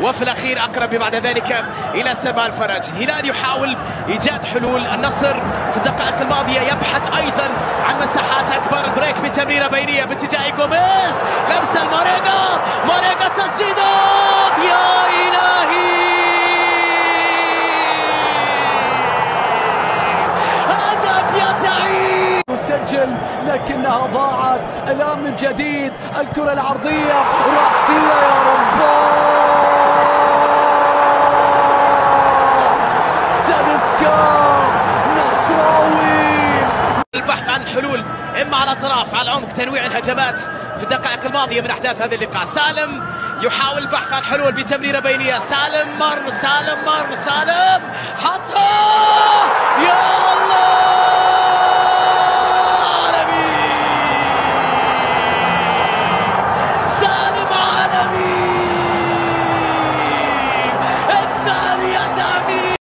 وفي الأخير أقرب بعد ذلك إلى سماء الفرج. الهلال يحاول إيجاد حلول. النصر في الدقائق الماضية يبحث أيضا عن مساحات أكبر. بريك بتمريرة بينية باتجاه غوميز، لمسة موريجا، موريجا تسديدة، يا إلهي هدف يا سعيد مسجل لكنها ضاعت. الآن من جديد الكرة العرضية رأسية يا رباه، حلول اما على اطراف على العمق. تنويع الهجمات في الدقائق الماضيه من احداث هذا اللقاء. سالم يحاول البحث عن حلول بتمريره بينيه. سالم مر، سالم حطها، يا الله.